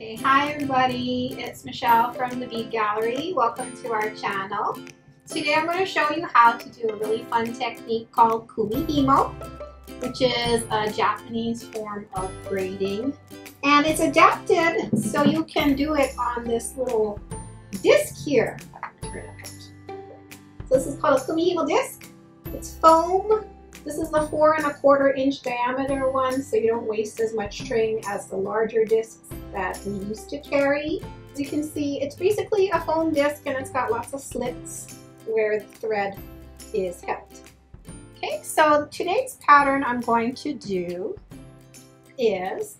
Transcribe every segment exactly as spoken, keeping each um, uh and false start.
Hey, hi everybody, it's Michelle from The Bead Gallery. Welcome to our channel. Today I'm going to show you how to do a really fun technique called kumihimo, which is a Japanese form of braiding. And it's adapted so you can do it on this little disc here. So this is called a kumihimo disc. It's foam. This is the four and a quarter inch diameter one, so you don't waste as much string as the larger discs that we used to carry. As you can see, it's basically a foam disc and it's got lots of slits where the thread is held. Okay, so today's pattern I'm going to do is,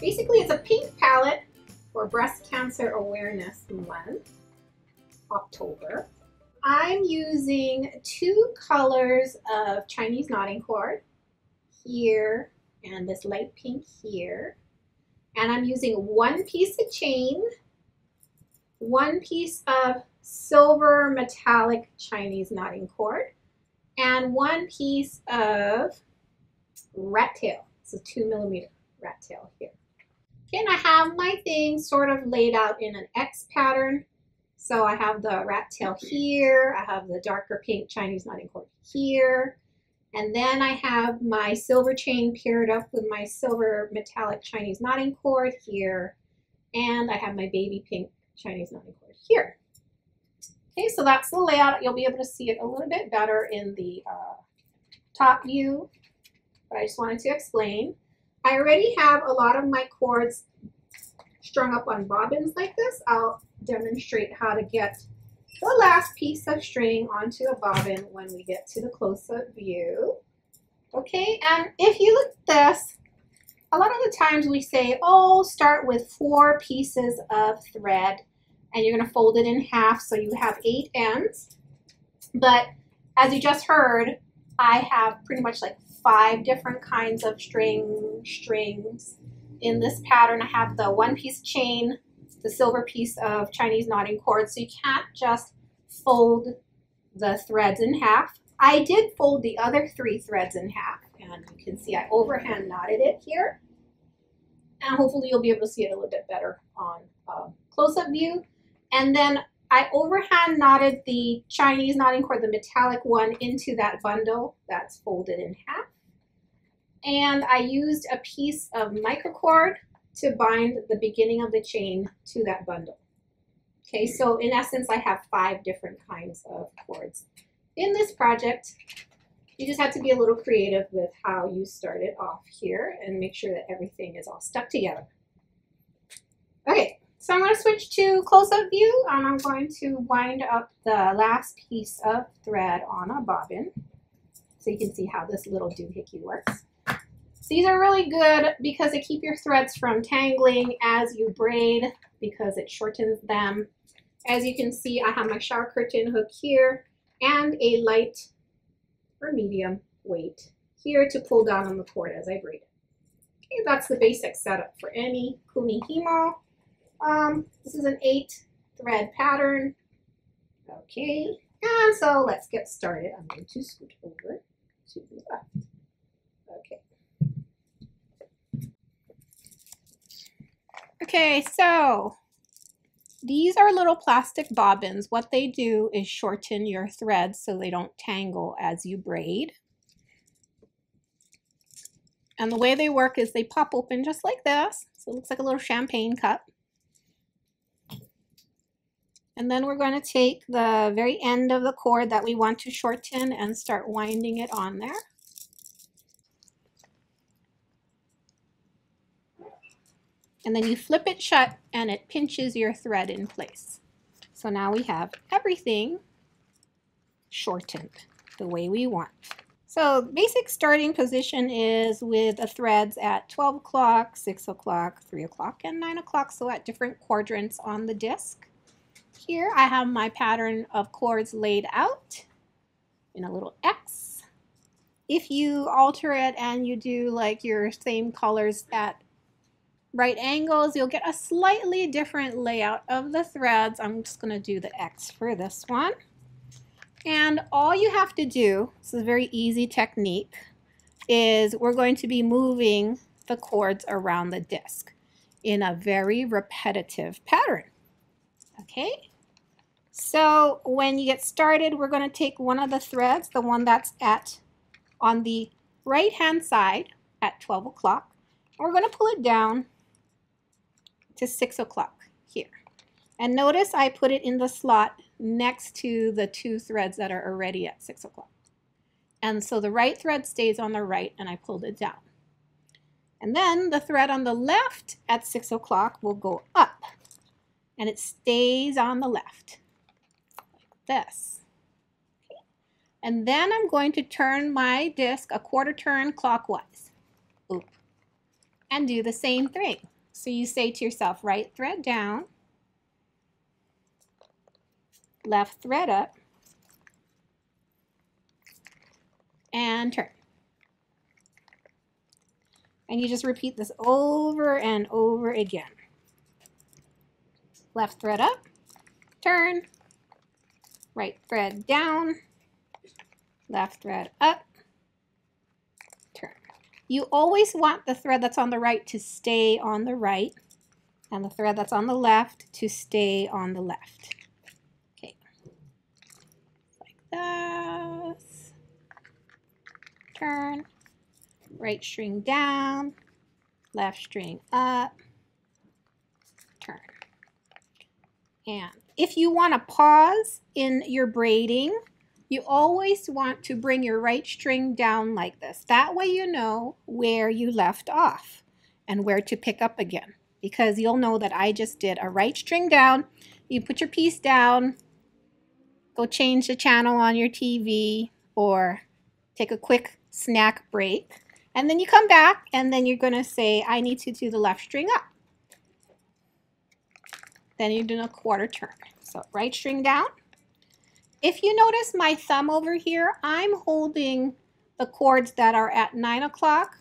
basically it's a pink palette for Breast Cancer Awareness Month, October. I'm using two colors of Chinese knotting cord here and this light pink here. And I'm using one piece of chain, one piece of silver metallic Chinese knotting cord, and one piece of rat tail. It's a two millimeter rat tail here. Okay, and I have my thing sort of laid out in an X pattern. So I have the rat tail here, I have the darker pink Chinese knotting cord here, and then I have my silver chain paired up with my silver metallic Chinese knotting cord here, and I have my baby pink Chinese knotting cord here. Okay, so that's the layout. You'll be able to see it a little bit better in the uh, top view, but I just wanted to explain. I already have a lot of my cords strung up on bobbins like this. I'll demonstrate how to get the last piece of string onto a bobbin when we get to the close-up view. Okay, and if you look at this, a lot of the times we say, oh, start with four pieces of thread and you're going to fold it in half so you have eight ends. But as you just heard, I have pretty much like five different kinds of string strings. In this pattern, I have the one piece chain, the silver piece of Chinese knotting cord, so you can't just fold the threads in half. I did fold the other three threads in half, and you can see I overhand knotted it here. And hopefully you'll be able to see it a little bit better on um, close-up view. And then I overhand knotted the Chinese knotting cord, the metallic one, into that bundle that's folded in half. And I used a piece of microcord to bind the beginning of the chain to that bundle. Okay, so in essence, I have five different kinds of cords. In this project, you just have to be a little creative with how you start it off here and make sure that everything is all stuck together. Okay, so I'm going to switch to close-up view, and I'm going to wind up the last piece of thread on a bobbin so you can see how this little doohickey works. These are really good because they keep your threads from tangling as you braid because it shortens them. As you can see, I have my shower curtain hook here and a light or medium weight here to pull down on the cord as I braid it. Okay, that's the basic setup for any kumihimo. Um, this is an eight thread pattern. Okay, and so let's get started. I'm going to scoot over to the left. Okay. Okay, so these are little plastic bobbins. What they do is shorten your threads so they don't tangle as you braid. And the way they work is they pop open just like this. So it looks like a little champagne cup. And then we're going to take the very end of the cord that we want to shorten and start winding it on there. And then you flip it shut and it pinches your thread in place. So now we have everything shortened the way we want. So basic starting position is with the threads at twelve o'clock, six o'clock, three o'clock, and nine o'clock, so at different quadrants on the disc. Here I have my pattern of cords laid out in a little X. If you alter it and you do like your same colors at right angles, you'll get a slightly different layout of the threads. I'm just going to do the X for this one. And all you have to do, this is a very easy technique, is we're going to be moving the cords around the disc. in a very repetitive pattern. Okay, so when you get started, we're going to take one of the threads, the one that's at on the right hand side at twelve o'clock. We're going to pull it down to six o'clock here. And notice I put it in the slot next to the two threads that are already at six o'clock. And so the right thread stays on the right and I pulled it down. And then the thread on the left at six o'clock will go up and it stays on the left like this. Okay. And then I'm going to turn my disc a quarter turn clockwise. Oop. And do the same thing. So you say to yourself, right thread down, left thread up, and turn. And you just repeat this over and over again. Left thread up, turn, right thread down, left thread up, turn. You always want the thread that's on the right to stay on the right, and the thread that's on the left to stay on the left. Okay, like this, turn. Right string down, left string up, turn. And if you want to pause in your braiding, you always want to bring your right string down like this. That way you know where you left off and where to pick up again, because you'll know that I just did a right string down. You put your piece down, go change the channel on your T V or take a quick snack break. And then you come back and then you're going to say, I need to do the left string up. Then you're doing a quarter turn. So right string down. If you notice my thumb over here, I'm holding the cords that are at nine o'clock.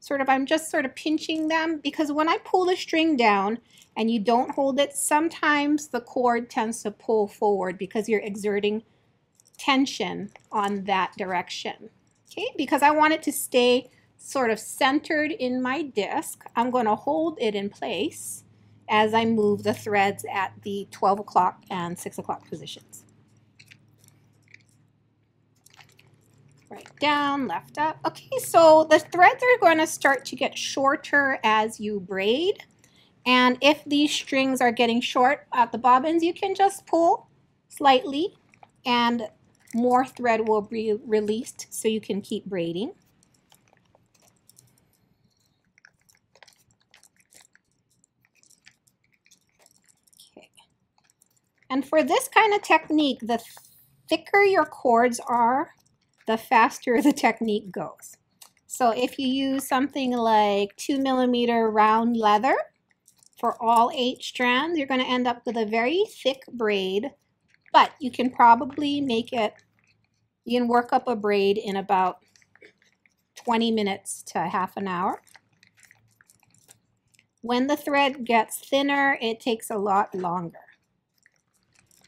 Sort of, I'm just sort of pinching them because when I pull the string down and you don't hold it, sometimes the cord tends to pull forward because you're exerting tension on that direction. Okay, because I want it to stay sort of centered in my disc, I'm going to hold it in place as I move the threads at the twelve o'clock and six o'clock positions. Right down, left up. Okay, so the threads are going to start to get shorter as you braid. And if these strings are getting short at the bobbins, you can just pull slightly and more thread will be released so you can keep braiding. And for this kind of technique, the thicker your cords are, the faster the technique goes. So if you use something like two millimeter round leather for all eight strands, you're going to end up with a very thick braid, but you can probably make it, you can work up a braid in about twenty minutes to half an hour. When the thread gets thinner, it takes a lot longer.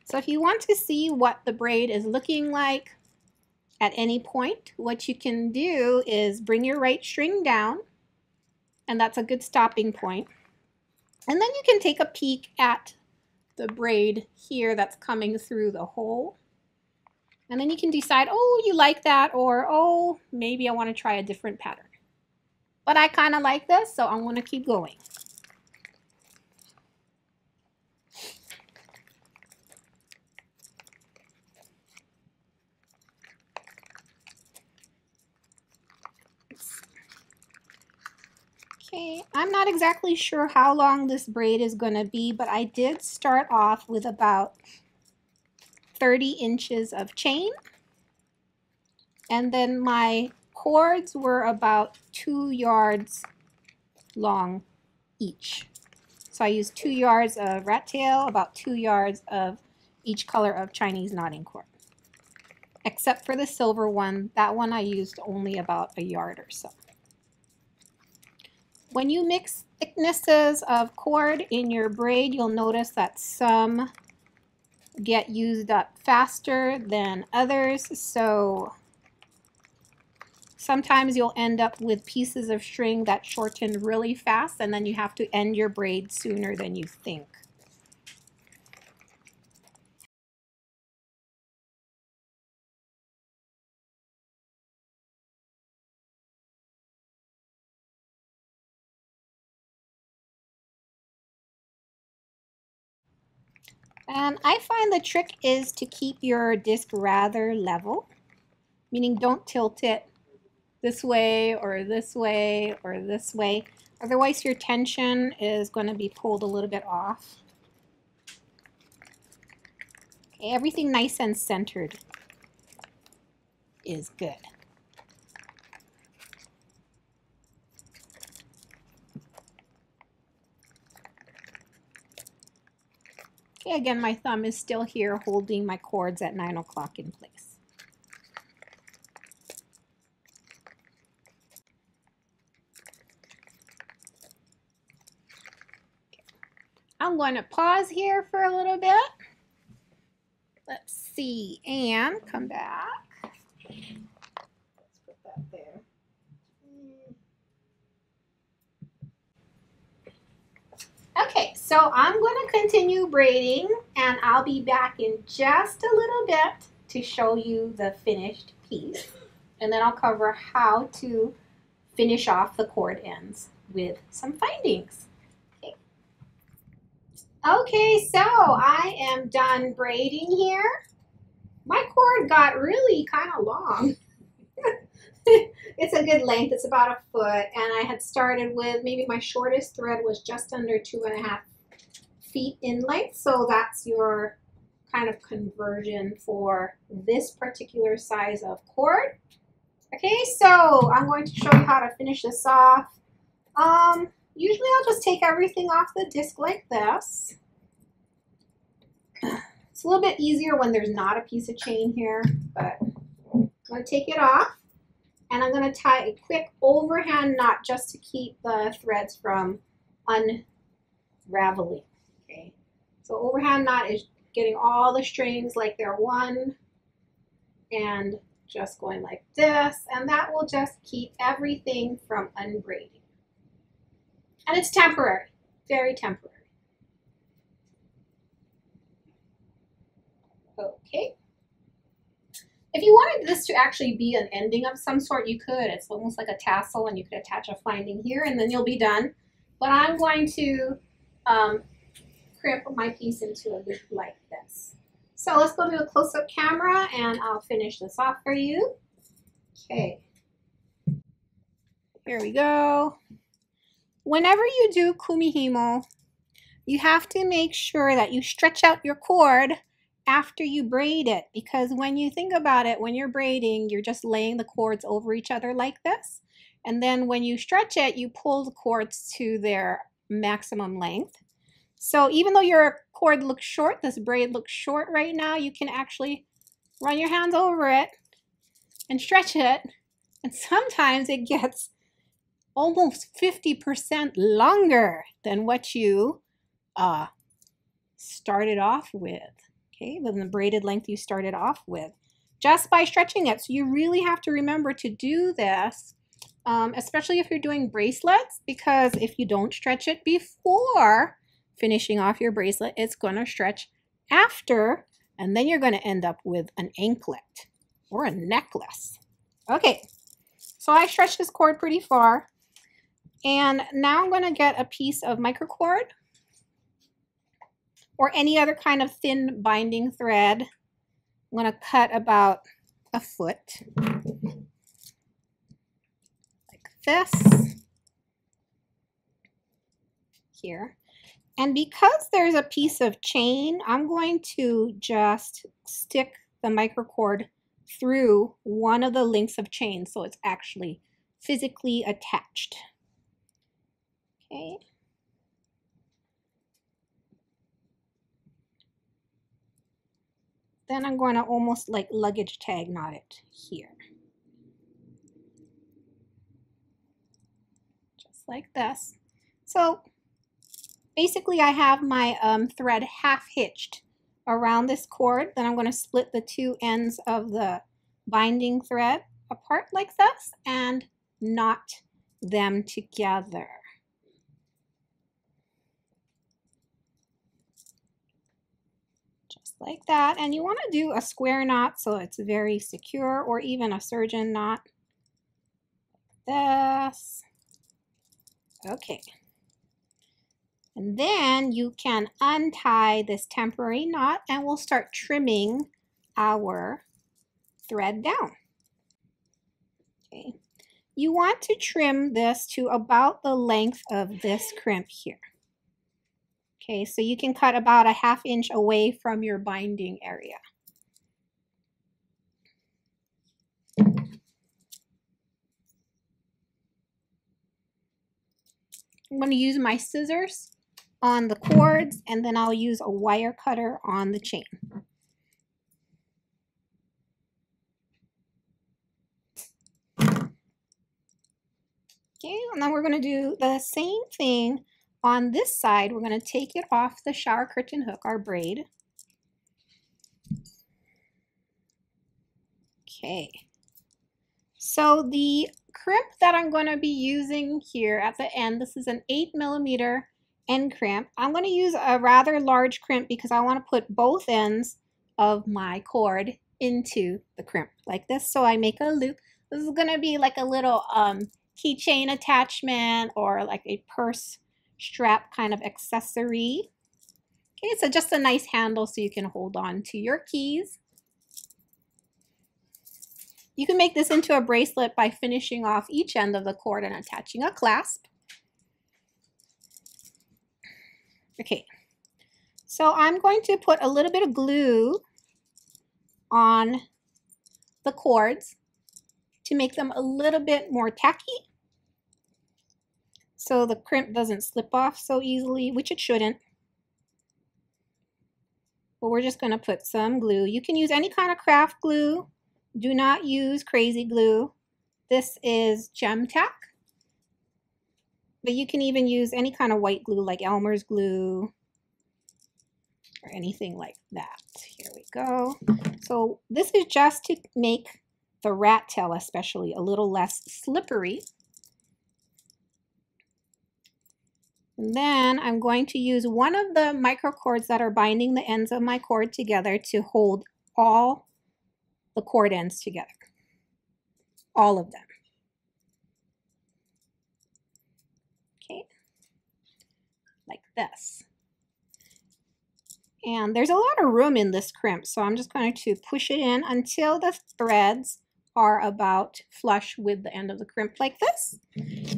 So if you want to see what the braid is looking like at any point, what you can do is bring your right string down, and that's a good stopping point. And then you can take a peek at the braid here that's coming through the hole. And then you can decide, oh, you like that, or oh, maybe I want to try a different pattern. But I kind of like this, so I'm going to keep going. I'm not exactly sure how long this braid is going to be, but I did start off with about thirty inches of chain. And then my cords were about two yards long each. So I used two yards of rat tail, about two yards of each color of Chinese knotting cord. Except for the silver one, that one I used only about a yard or so. When you mix thicknesses of cord in your braid, you'll notice that some get used up faster than others. So Sometimes you'll end up with pieces of string that shorten really fast, and then you have to end your braid sooner than you think. And I find the trick is to keep your disc rather level, meaning don't tilt it this way or this way or this way. Otherwise your tension is going to be pulled a little bit off. Okay, everything nice and centered is good. Again, my thumb is still here holding my cords at nine o'clock in place. I'm going to pause here for a little bit. Let's see, and come back. Let's put that there. Okay, so I'm going to continue braiding, and I'll be back in just a little bit to show you the finished piece, and then I'll cover how to finish off the cord ends with some findings. Okay, okay so I am done braiding here. My cord got really kind of long. It's a good length, it's about a foot, and I had started with maybe my shortest thread was just under two and a half feet in length, so that's your kind of conversion for this particular size of cord. Okay, so I'm going to show you how to finish this off. Um, usually I'll just take everything off the disc like this. It's a little bit easier when there's not a piece of chain here, but I'm going to take it off. And I'm going to tie a quick overhand knot just to keep the threads from unraveling. Okay, so overhand knot is getting all the strings like they're one and just going like this, and that will just keep everything from unbraiding. And it's temporary, very temporary. Okay. If you wanted this to actually be an ending of some sort, you could. It's almost like a tassel, and you could attach a finding here, and then you'll be done. But I'm going to um, crimp my piece into a loop like this. So let's go to a close-up camera, and I'll finish this off for you. Okay. Here we go. Whenever you do kumihimo, you have to make sure that you stretch out your cord after you braid it, because when you think about it, when you're braiding, you're just laying the cords over each other like this, and then when you stretch it, you pull the cords to their maximum length. So even though your cord looks short, this braid looks short right now, you can actually run your hands over it and stretch it, and sometimes it gets almost fifty percent longer than what you uh, started off with. Okay, than the braided length you started off with, just by stretching it. So you really have to remember to do this, um, especially if you're doing bracelets, because if you don't stretch it before finishing off your bracelet, it's going to stretch after, and then you're going to end up with an anklet or a necklace. Okay, so I stretched this cord pretty far, and now I'm going to get a piece of microcord or any other kind of thin binding thread. I'm going to cut about a foot, like this, here. And because there's a piece of chain, I'm going to just stick the microcord through one of the links of chain, so it's actually physically attached. Okay. Then I'm going to almost like luggage tag knot it here. Just like this. So basically I have my um, thread half hitched around this cord. Then I'm going to split the two ends of the binding thread apart like this and knot them together. Just like that. And you want to do a square knot so it's very secure, or even a surgeon knot like this. Okay. And then you can untie this temporary knot and we'll start trimming our thread down. Okay. You want to trim this to about the length of this crimp here. Okay, so you can cut about a half inch away from your binding area. I'm going to use my scissors on the cords, and then I'll use a wire cutter on the chain. Okay, and then we're going to do the same thing on this side. We're going to take it off the shower curtain hook, our braid. Okay, so the crimp that I'm going to be using here at the end, this is an eight millimeter end crimp. I'm going to use a rather large crimp because I want to put both ends of my cord into the crimp like this, so I make a loop. This is going to be like a little um, keychain attachment or like a purse strap kind of accessory. Okay, so just a nice handle so you can hold on to your keys. You can make this into a bracelet by finishing off each end of the cord and attaching a clasp. Okay, so I'm going to put a little bit of glue on the cords to make them a little bit more tacky, so the crimp doesn't slip off so easily, which it shouldn't. But we're just going to put some glue. You can use any kind of craft glue. Do not use crazy glue. This is GemTac, but you can even use any kind of white glue like Elmer's glue or anything like that. Here we go. So this is just to make the rat tail especially a little less slippery. And then I'm going to use one of the micro cords that are binding the ends of my cord together to hold all the cord ends together, all of them. Okay, like this. And there's a lot of room in this crimp, so I'm just going to push it in until the threads are about flush with the end of the crimp like this.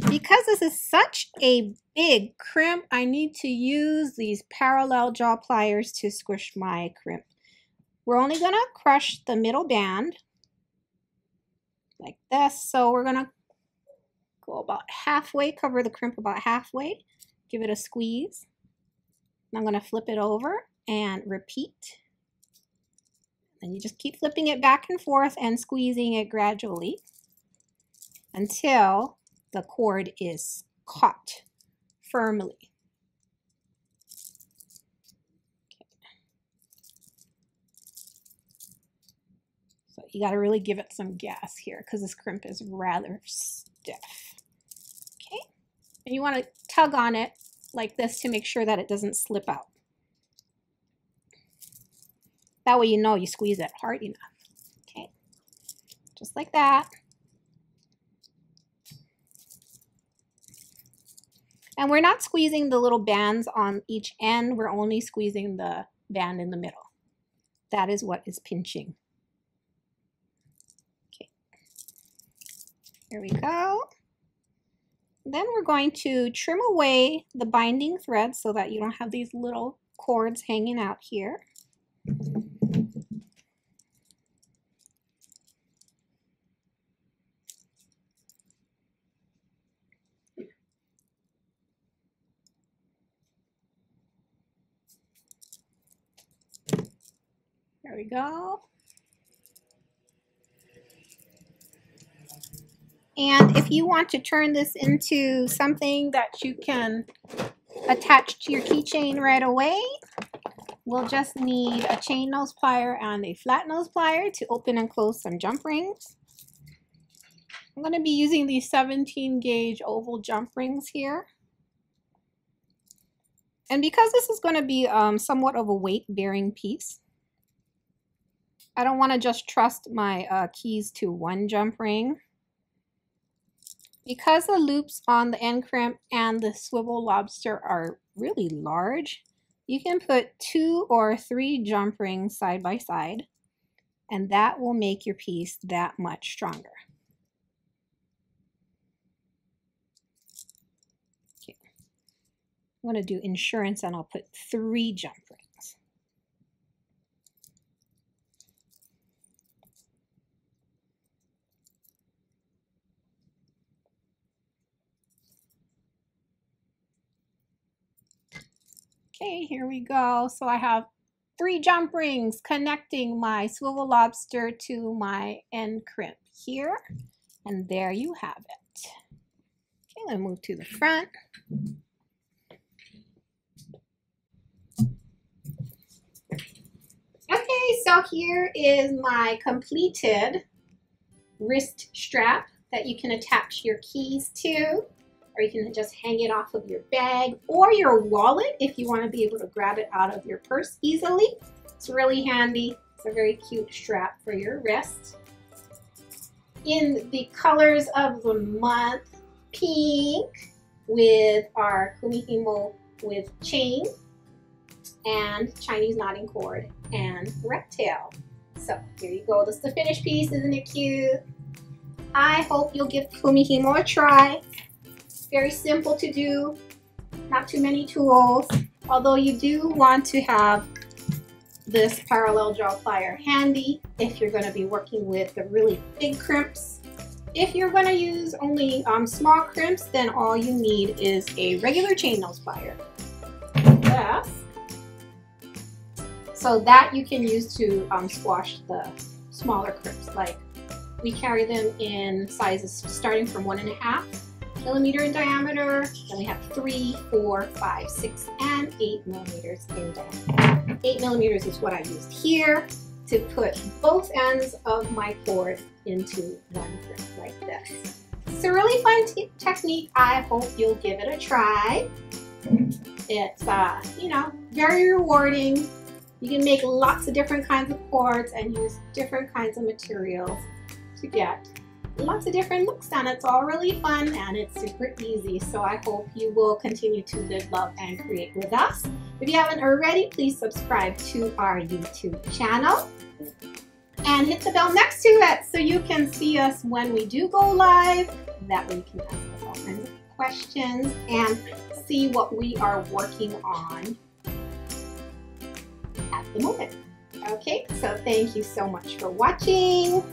Because this is such a big crimp, I need to use these parallel jaw pliers to squish my crimp. We're only going to crush the middle band like this. So we're going to go about halfway, cover the crimp about halfway, give it a squeeze. And I'm going to flip it over and repeat. And you just keep flipping it back and forth and squeezing it gradually until the cord is caught firmly. You got to really give it some gas here because this crimp is rather stiff. Okay, and you want to tug on it like this to make sure that it doesn't slip out. That way you know you squeeze it hard enough. Okay, just like that. And we're not squeezing the little bands on each end, we're only squeezing the band in the middle. That is what is pinching. Here we go. Then we're going to trim away the binding thread so that you don't have these little cords hanging out here. There we go. And if you want to turn this into something that you can attach to your keychain right away, we'll just need a chain nose plier and a flat nose plier to open and close some jump rings. I'm going to be using these seventeen gauge oval jump rings here. And because this is going to be um, somewhat of a weight-bearing piece, I don't want to just trust my uh, keys to one jump ring. Because the loops on the end crimp and the swivel lobster are really large, you can put two or three jump rings side by side, and that will make your piece that much stronger. Okay. I'm going to do insurance, and I'll put three jump rings. Okay, here we go. So I have three jump rings connecting my swivel lobster to my end crimp here. And there you have it. Okay, let's move to the front. Okay, so here is my completed wrist strap that you can attach your keys to. Or you can just hang it off of your bag or your wallet if you want to be able to grab it out of your purse easily. It's really handy. It's a very cute strap for your wrist. In the colors of the month, pink with our kumihimo with chain and Chinese knotting cord and rat tail. So here you go. This is the finished piece. Isn't it cute? I hope you'll give kumihimo a try. Very simple to do, not too many tools, although you do want to have this parallel draw plier handy if you're going to be working with the really big crimps. If you're going to use only um, small crimps, then all you need is a regular chain nose plier. Yes. So that you can use to um, squash the smaller crimps. Like we carry them in sizes starting from one and a half millimeter in diameter, then we have three, four, five, six, and eight millimeters in diameter. Eight millimeters is what I used here to put both ends of my cord into one crimp like this. It's a really fun technique. I hope you'll give it a try. It's uh, you know, very rewarding. You can make lots of different kinds of cords and use different kinds of materials to get lots of different looks, and it's all really fun and it's super easy. So I hope you will continue to live, love, and create with us. If you haven't already, please subscribe to our YouTube channel and hit the bell next to it so you can see us when we do go live. That way you can ask us all kinds of questions and see what we are working on at the moment. Okay, so thank you so much for watching.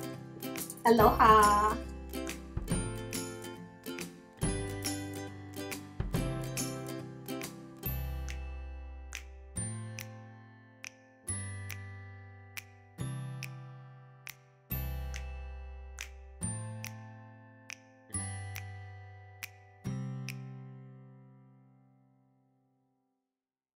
Aloha!